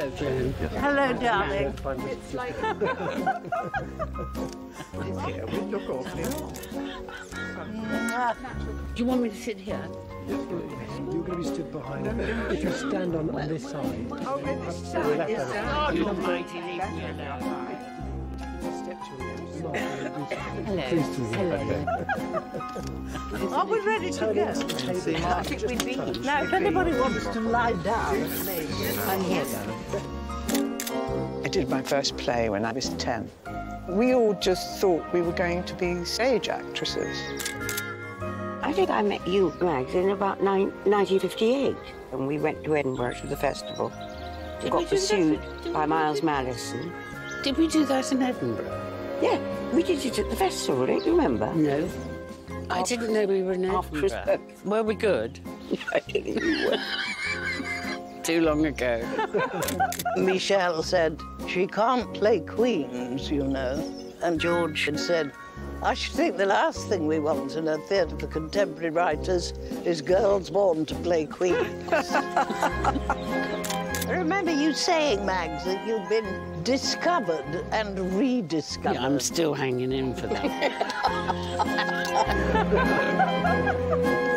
Hello, Joan. Hello, darling. It's like... Here, we look awfully hard. Do you want me to sit here? Yes, please. You're going to be stood behind me. If you stand on this side. Oh, this side is... Oh, you're mighty, leave me alone. Step to Hello. Are we ready to go? I think we'd be. Now, if anybody wants to lie down, I'm here. I did my first play when I was 10. We all just thought we were going to be stage actresses. I think I met you, Mags, in about 1958, and we went to Edinburgh to the festival. We got pursued by Miles Mallison. Did we do that in Edinburgh? Yeah, we did it at the festival, don't you remember? No. I didn't know we were in Edinburgh. Were we good? I didn't know. Too long ago. Michelle said, she can't play queens, you know. And George had said, I should think the last thing we want in a theatre for contemporary writers is girls born to play queens. I remember you saying, Mags, that you've been discovered and rediscovered. Yeah, I'm still hanging in for that.